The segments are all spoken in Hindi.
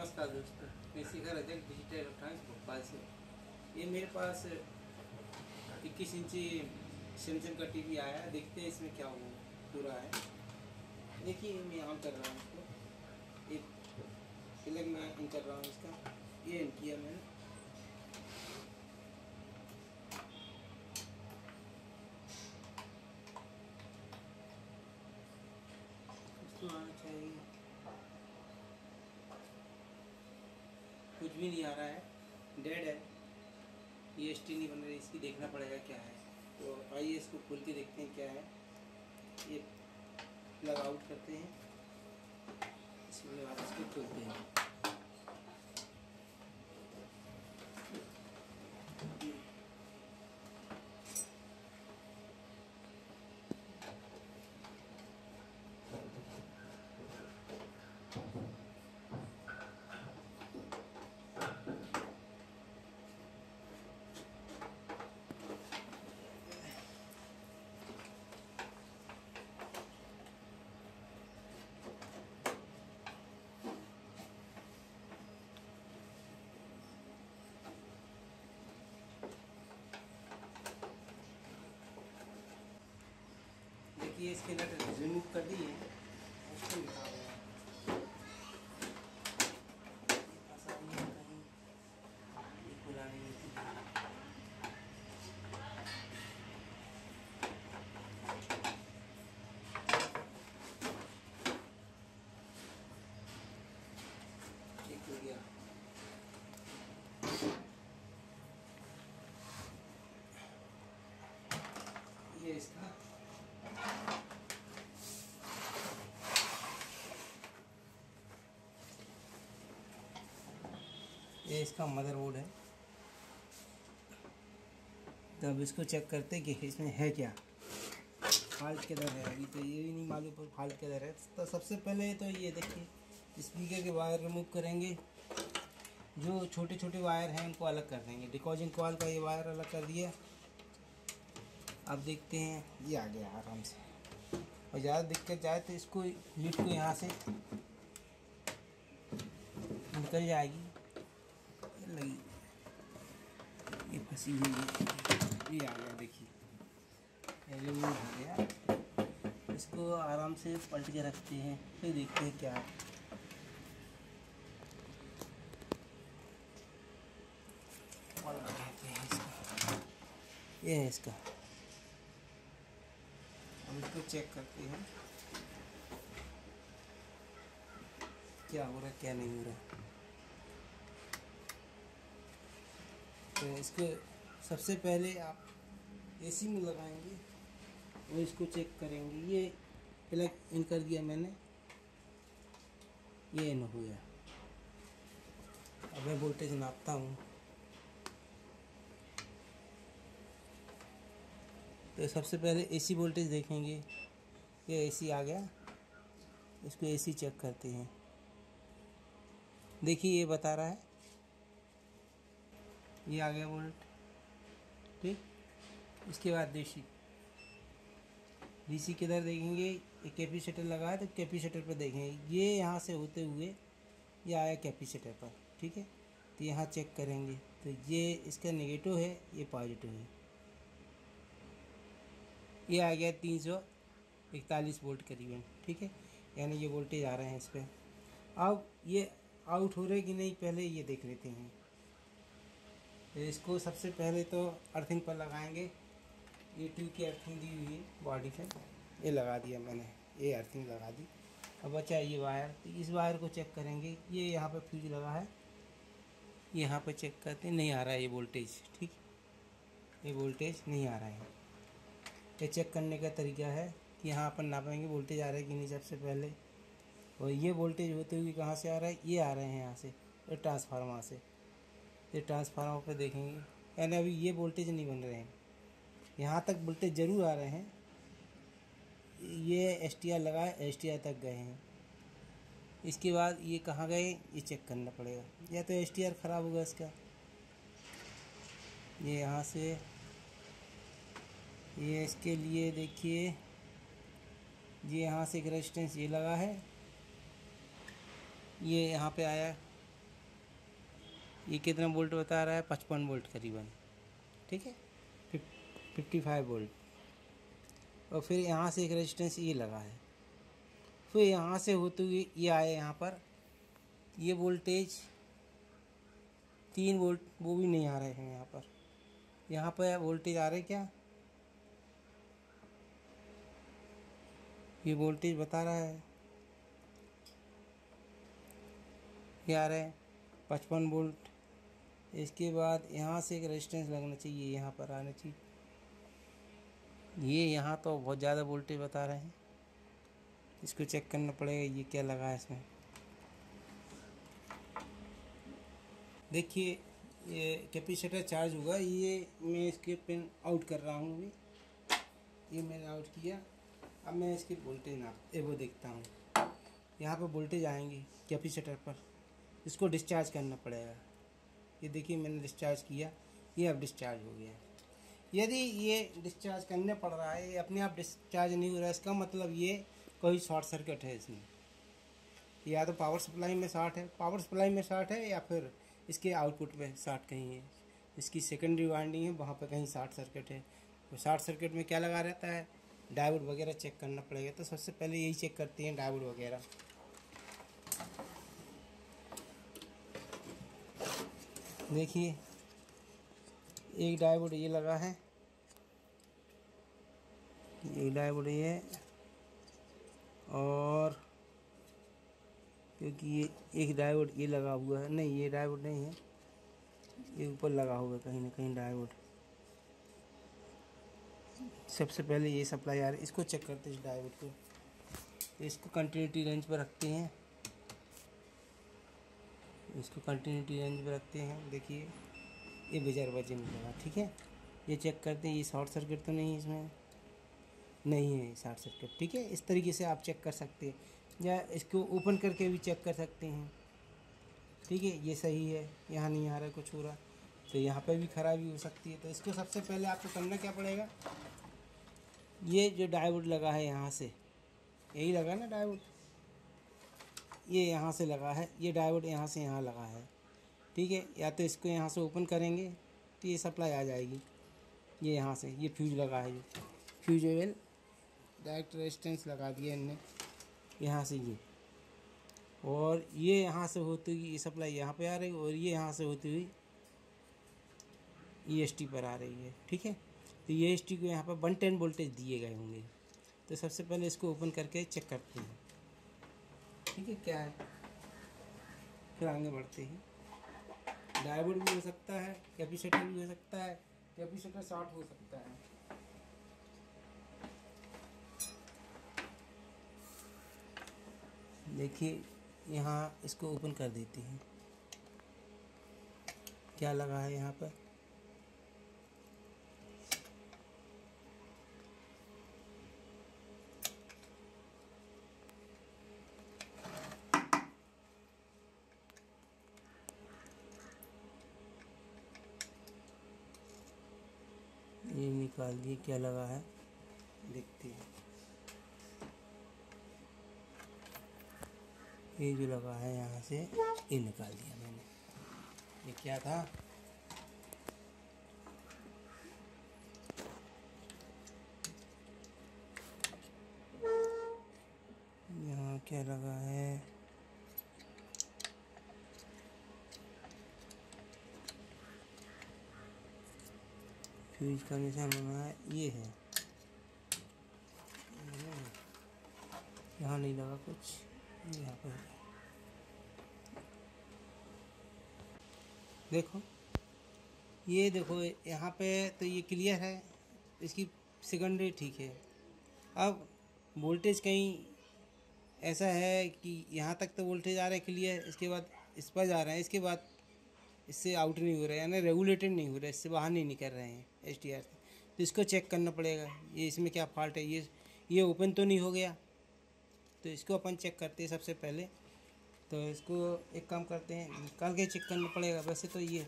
नमस्कार दोस्तों, मैं शेखर अध्यक्ष डिजिटल इलेक्ट्रॉनिक्स भोपाल से। ये मेरे पास 21 इंची सैमसंग का टीवी आया, देखते हैं इसमें क्या हुआ पूरा है। देखिए मैं ऑन कर रहा हूँ इसको, ये प्लग में ऑन कर रहा हूँ इसका, ये ऑन किया मैंने। कुछ भी नहीं आ रहा है, डेड है, EST नहीं बन रही, इसकी देखना पड़ेगा क्या है। तो आइए इसको खोल के देखते हैं क्या है। ये प्लग आउट करते हैं, इसके बाद इसको खोलते हैं। ये इसके नट रिमूव कर दिए, उसको निकाल रहे हैं। ठीक हो गया, ये इसका मदरबोर्ड है। तो अब इसको चेक करते हैं कि इसमें है क्या, फाल्ट किधर है। अभी तो ये भी नहीं मालूम पर फाल्ट किधर है। तो सबसे पहले तो ये देखिए, स्पीकर के वायर रिमूव करेंगे, जो छोटे छोटे वायर हैं उनको अलग कर देंगे। डिकॉजिंग कॉल का ये वायर अलग कर दिया। अब देखते हैं, ये आ गया आराम से। और ज़्यादा दिक्कत जाए तो इसको लीड को यहाँ से निकल जाएगी, लगी ये फंसी हुई है। ये आ गया, देखिए पहले वो हो गया। इसको आराम से पलट के रखते हैं, फिर देखते हैं क्या। ये है इसका, हम इसको चेक करते हैं क्या हो रहा है क्या नहीं हो रहा। तो इसको सबसे पहले आप AC में लगाएंगे और इसको चेक करेंगे। ये प्लग इन कर दिया मैंने, ये इन हो गया। अब मैं वोल्टेज नापता हूँ। तो सबसे पहले AC वोल्टेज देखेंगे। ये AC आ गया, इसको AC चेक करते हैं। देखिए ये बता रहा है, ये आ गया वोल्ट। ठीक, इसके बाद DC किधर देखेंगे। एक कैपेसिटर लगाया तो कैपेसिटर पर देखेंगे, ये यहाँ से होते हुए ये आया कैपेसिटर पर। ठीक है, तो यहाँ चेक करेंगे तो ये इसका नेगेटिव है, ये पॉजिटिव है। ये आ गया 341 वोल्ट करीबन। ठीक है, यानी ये वोल्टेज आ रहे हैं इस पर। अब ये आउट हो रहे कि नहीं पहले ये देख लेते हैं। इसको सबसे पहले तो अर्थिंग पर लगाएंगे। ये ट्यू की अर्थिंग दी हुई है बॉडी पे, ये लगा दिया मैंने, ये अर्थिंग लगा दी। अब बचा ये वायर, तो इस वायर को चेक करेंगे। ये यहाँ पर फ्यूज लगा है, यहाँ पर चेक करते हैं, नहीं आ रहा है ये वोल्टेज। ठीक, ये वोल्टेज नहीं आ रहा है। ये चेक करने का तरीका है कि यहाँ अपन नापेंगे वोल्टेज आ रहा है कि नहीं सबसे पहले। और ये वोल्टेज होते हुए कहाँ से आ रहा है, ये आ रहे हैं यहाँ से, और ट्रांसफार्मर से। ये ट्रांसफार्मर पे देखेंगे, यानी अभी ये वोल्टेज नहीं बन रहे हैं, यहाँ तक वोल्टेज ज़रूर आ रहे हैं। ये STR लगाए, STR तक गए हैं। इसके बाद ये कहाँ गए ये चेक करना पड़ेगा, या तो STR ख़राब होगा इसका। ये यहाँ से ये इसके लिए देखिए, ये यहाँ से एक रेजिस्टेंस ये लगा है, ये यहाँ पे आया ये कितना वोल्ट बता रहा है, 55 वोल्ट करीबन, ठीक है, 55 वोल्ट। और फिर यहाँ से एक रेजिस्टेंस ये लगा है, फिर यहाँ से होते हुए ये आए यहाँ पर, ये वोल्टेज 3 वोल्ट वो भी नहीं आ रहे हैं यहाँ पर। यहाँ पर वोल्टेज आ रहे क्या, ये वोल्टेज बता रहा है ये आ रहा है 55 वोल्ट। इसके बाद यहाँ से एक रेजिस्टेंस लगना चाहिए, यहाँ पर आना चाहिए, ये यहाँ तो बहुत ज़्यादा वोल्टेज बता रहे हैं, इसको चेक करना पड़ेगा ये क्या लगा है इसमें। देखिए ये कैपेसिटर चार्ज होगा, ये मैं इसके पिन आउट कर रहा हूँ अभी, ये मैंने आउट किया। अब मैं इसकी वोल्टेज नाप वो देखता हूँ, यहाँ पर वोल्टेज आएंगे कैपेसिटर पर, इसको डिस्चार्ज करना पड़ेगा। ये देखिए मैंने डिस्चार्ज किया, ये अब डिस्चार्ज हो गया। यदि ये डिस्चार्ज करने पड़ रहा है, ये अपने आप डिस्चार्ज नहीं हो रहा है, इसका मतलब ये कोई शॉर्ट सर्किट है इसमें, या तो पावर सप्लाई में शॉर्ट है, या फिर इसके आउटपुट में शॉर्ट कहीं है, इसकी सेकेंडरी वाइंडिंग है वहाँ पर कहीं शॉर्ट सर्किट है। तो शॉर्ट सर्किट में क्या लगा रहता है, डायोड वगैरह चेक करना पड़ेगा। तो सबसे पहले यही चेक करते हैं डायोड वगैरह। देखिए एक डायोड ये लगा है, एक डायोड ये है, और क्योंकि ये एक डायोड ये लगा हुआ है, नहीं ये डायोड नहीं है, ये ऊपर लगा हुआ है कहीं ना कहीं डायोड। सबसे पहले ये सप्लाई आ रही है, इसको चेक करते हैं इस डायोड को, इसको कंटिन्यूटी रेंज पर रखते हैं, देखिए ये बेजार बाजी में लगा, ठीक है, ये चेक करते हैं ये शॉर्ट सर्किट तो नहीं है इसमें, नहीं है शॉर्ट सर्किट, ठीक है। इस तरीके से आप चेक कर सकते हैं, या इसको ओपन करके भी चेक कर सकते हैं, ठीक है। ये सही है, यहाँ नहीं आ रहा कुछ हो रहा, तो यहाँ पर भी खराबी हो सकती है। तो इसको सबसे पहले आपको करना क्या पड़ेगा, ये जो डायोड लगा है यहाँ से, यही लगा ना डायोड, ये यहाँ से लगा है, ये डायोड यहाँ से यहाँ लगा है, ठीक है। या तो इसको यहाँ से ओपन करेंगे तो ये सप्लाई आ जाएगी, ये यहाँ से ये फ्यूज लगा है, ये फ्यूजेबल डायरेक्ट रेजिस्टेंस लगा दिया इनने यहाँ से, ये और ये यहाँ से होती हुई ये सप्लाई यहाँ पे आ रही है, और ये यहाँ से होती हुई EST पर आ रही है, ठीक है। तो EST को यहाँ पर 110 वोल्टेज दिए गए होंगे। तो सबसे पहले इसको ओपन करके चेक करते हैं, ठीक है, क्या है, फिर आगे बढ़ते हैं। डायोड भी हो सकता है, कैपेसिटर भी हो सकता है, कैपेसिटर शॉर्ट हो सकता है। देखिए यहाँ इसको ओपन कर देते हैं, क्या लगा है यहाँ पर, ये निकाल दिए, क्या लगा है देखते हैं, ये जो लगा है यहाँ से ये निकाल दिया मैंने, ये क्या था, यहाँ क्या लगा है, फ्यूज का निशान बना है, ये है, यहाँ नहीं लगा कुछ, यहाँ पर देखो, ये देखो यहाँ पे तो ये क्लियर है, इसकी सेकेंडरी ठीक है। अब वोल्टेज कहीं ऐसा है कि यहाँ तक तो वोल्टेज आ रहा है क्लियर, इसके बाद इस पर जा रहा है, इसके बाद इससे आउट नहीं हो रहा है, यानी रेगुलेटेड नहीं हो रहा है, इससे बाहर नहीं निकल रहे हैं एसटीआर से। तो इसको चेक करना पड़ेगा, ये इसमें क्या फॉल्ट है, ये ओपन तो नहीं हो गया, तो इसको अपन चेक करते हैं सबसे पहले। तो इसको एक काम करते हैं, निकाल के चेक करना पड़ेगा। वैसे तो ये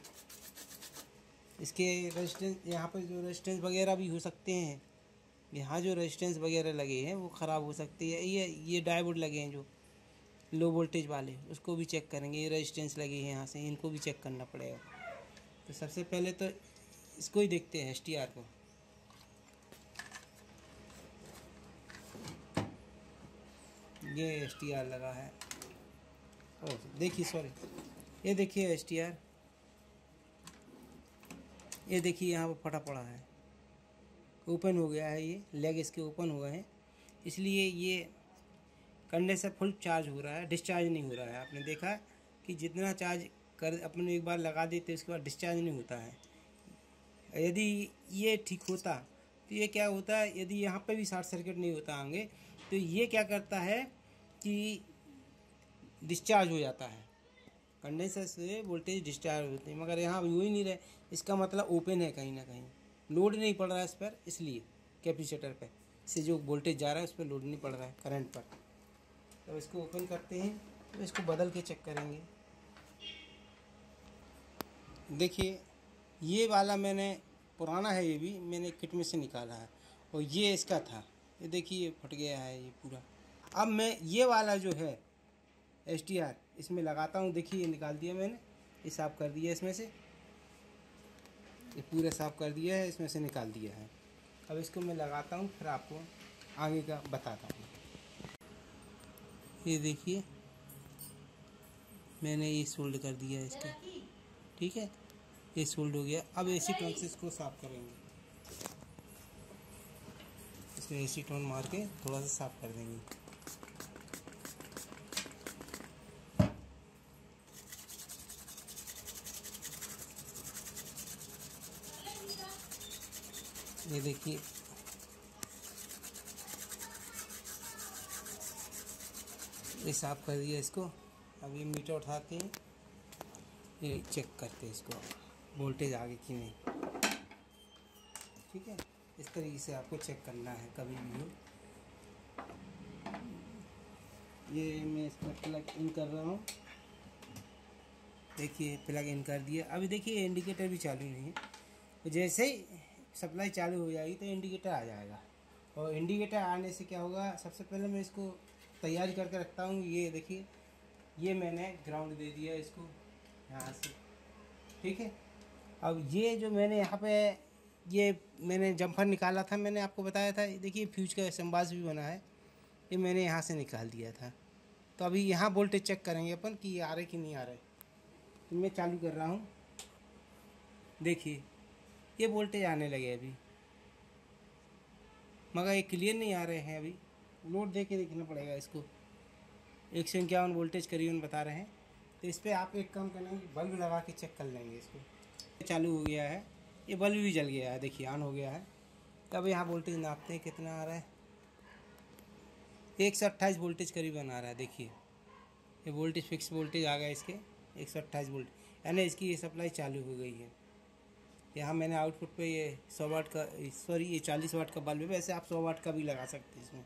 इसके रेजिस्टेंस, यहाँ पर जो रेजिस्टेंस वगैरह भी हो सकते हैं, यहाँ जो रेजिस्टेंस वगैरह लगे हैं वो ख़राब हो सकती है, ये डायोड लगे हैं जो, लो वोल्टेज वाले उसको भी चेक करेंगे। ये रेजिस्टेंस लगी है यहाँ से, इनको भी चेक करना पड़ेगा। तो सबसे पहले तो इसको ही देखते हैं, एसटीआर को। ये एसटीआर लगा है, देखिए सॉरी ये देखिए एसटीआर, ये देखिए यहाँ पर फटा पड़ा है, ओपन हो गया है, ये लेग इसके ओपन हुआ है, इसलिए ये कंडेंसर फुल चार्ज हो रहा है, डिस्चार्ज नहीं हो रहा है। आपने देखा कि जितना चार्ज कर अपन एक बार लगा देते उसके बाद डिस्चार्ज नहीं होता है। यदि ये ठीक होता तो ये क्या होता है, यदि यहाँ पे भी शॉर्ट सर्किट नहीं होता होंगे तो ये क्या करता है कि डिस्चार्ज हो जाता है, कंडेंसर से वोल्टेज डिस्चार्ज होते हैं, मगर यहाँ यूँ ही नहीं रहे। इसका मतलब ओपन है, कहीं ना कहीं लोड नहीं पड़ रहा है इस पर, इसलिए कैपेसिटर पे से जो वोल्टेज जा रहा है उस पर लोड नहीं पड़ रहा है करंट पर। तो इसको ओपन करते हैं, तो इसको बदल के चेक करेंगे। देखिए ये वाला मैंने पुराना है, ये भी मैंने किट में से निकाला है, और ये इसका था, ये देखिए फट गया है ये पूरा। अब मैं ये वाला जो है एसटीआर इसमें लगाता हूँ, देखिए ये निकाल दिया मैंने, ये साफ़ कर दिया इसमें से, ये पूरा साफ़ कर दिया है, इसमें से निकाल दिया है। अब इसको मैं लगाता हूँ, फिर आपको आगे का बताता हूँ। ये देखिए मैंने ये सोल्ड कर दिया है इसका, ठीक है, ये सोल्ड हो गया। अब एसीटोन से इसको साफ़ करेंगे, इसमें एसीटोन मार के थोड़ा सा साफ़ कर देंगे। ये देखिए ये साफ कर दिया इसको। अब ये मीटर उठाते हैं, ये चेक करते हैं इसको वोल्टेज आगे कि नहीं, ठीक है। इस तरीके से आपको चेक करना है कभी भी हो। ये मैं इसका प्लग इन कर रहा हूँ, देखिए प्लग इन कर दिया। अभी देखिए इंडिकेटर भी चालू नहीं है, जैसे ही सप्लाई चालू हो जाएगी तो इंडिकेटर आ जाएगा, और इंडिकेटर आने से क्या होगा, सबसे पहले मैं इसको तैयारी करके रखता हूँ। ये देखिए ये मैंने ग्राउंड दे दिया इसको यहाँ से, ठीक है। अब ये जो मैंने यहाँ पे ये मैंने जम्पर निकाला था, मैंने आपको बताया था, देखिए फ्यूज का संबाज भी बना है, ये मैंने यहाँ से निकाल दिया था। तो अभी यहाँ वोल्टेज चेक करेंगे अपन कि आ रहे कि नहीं आ रहे। तो मैं चालू कर रहा हूँ, देखिए ये वोल्टेज आने लगे अभी, मगर ये क्लियर नहीं आ रहे हैं। अभी लोड दे के देखना पड़ेगा इसको, 151 वोल्टेज करीबन बता रहे हैं। तो इस पर आप एक काम करेंगे, बल्ब लगा के चेक कर लेंगे इसको। चालू हो गया है, ये बल्ब भी जल गया है, देखिए ऑन हो गया है। तब यहाँ वोल्टेज नापते हैं कितना आ रहा है, 128 वोल्टेज करीबन आ रहा है। देखिए ये वोल्टेज फिक्स वोल्टेज आ गया इसके 128 वोल्ट, यानी इसकी ये सप्लाई चालू हो गई है। यहाँ मैंने आउटपुट पे ये 100 वाट का, सॉरी ये 40 वाट का बल्ब है, वैसे आप 100 वाट का भी लगा सकते हैं, इसमें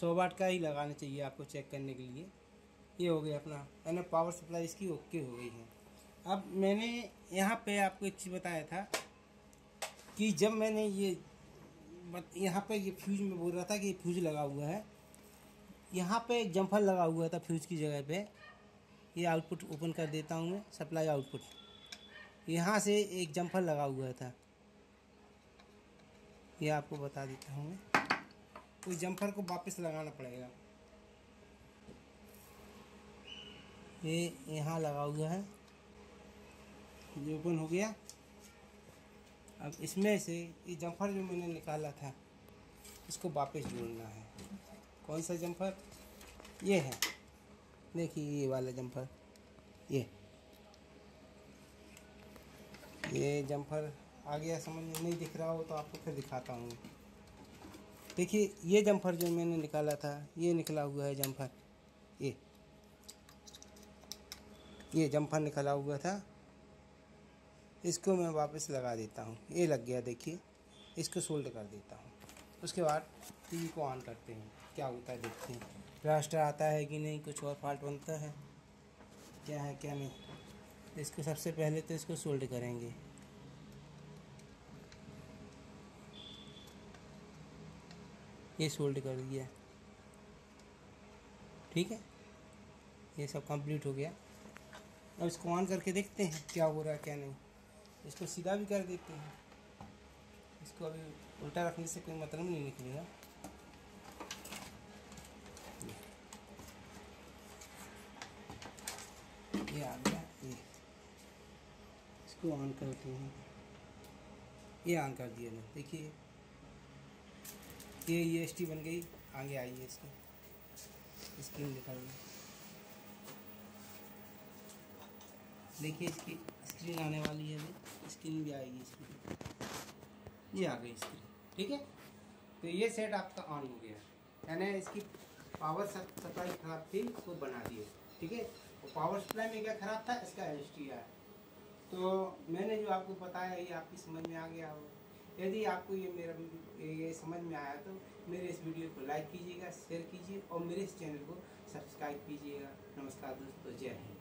100 वाट का ही लगाना चाहिए आपको चेक करने के लिए। ये हो गया अपना, यानी पावर सप्लाई इसकी ओके हो गई है। अब मैंने यहाँ पे आपको एक चीज़ बताया था कि जब मैंने ये यहाँ पे ये फ्यूज में बोल रहा था कि ये फ्यूज लगा हुआ है, यहाँ पे जम्फर लगा हुआ था फ्यूज की जगह पर। ये आउटपुट ओपन कर देता हूँ मैं, सप्लाई आउटपुट, यहाँ से एक जम्पर लगा हुआ था, ये आपको बता देता हूँ मैं। उस जम्पर को वापस लगाना पड़ेगा, ये यहाँ लगा हुआ है, ये ओपन हो गया। अब इसमें से ये जम्पर जो मैंने निकाला था इसको वापस जोड़ना है। कौन सा जम्पर, ये है, देखिए ये वाला जम्पर, ये जम्पर आ गया। समझ में नहीं दिख रहा हो तो आपको फिर दिखाता हूँ। देखिए ये जम्पर जो मैंने निकाला था, ये निकला हुआ है जम्पर, ये जम्पर निकला हुआ था, इसको मैं वापस लगा देता हूँ। ये लग गया, देखिए इसको सोल्ड कर देता हूँ। उसके बाद टीवी को ऑन करते हैं, क्या होता है देखते हैं, रजिस्टर आता है कि नहीं, कुछ और फॉल्ट बनता है क्या है क्या नहीं। इसको सबसे पहले तो इसको सोल्ड करेंगे, ये सोल्ड कर दिया, ठीक है। ये सब कंप्लीट हो गया। अब इसको ऑन करके देखते हैं क्या हो रहा है क्या नहीं। इसको सीधा भी कर देते हैं, इसको अभी उल्टा रखने से कोई मतलब नहीं निकलेगा। ये आ गया, ये इसको ऑन करते हैं, ये ऑन कर दिया ना, देखिए ये यूएसटी बन गई। आगे आइए इसकी स्क्रीन दिखाइए, देखिए इसकी स्क्रीन आने वाली है, अभी स्क्रीन भी आएगी इसकी। ये आ गई स्क्रीन, ठीक है। तो ये सेट आपका ऑन हो गया, यानी इसकी पावर सप्लाई खराब थी उसको बना दिए, ठीक है। और पावर सप्लाई में क्या खराब था, इसका एसटीआर। तो मैंने जो आपको बताया ये आपकी समझ में आ गया हो। यदि आपको ये मेरा ये समझ में आया तो मेरे इस वीडियो को लाइक कीजिएगा, शेयर कीजिए और मेरे इस चैनल को सब्सक्राइब कीजिएगा। नमस्कार दोस्तों, जय हिंद।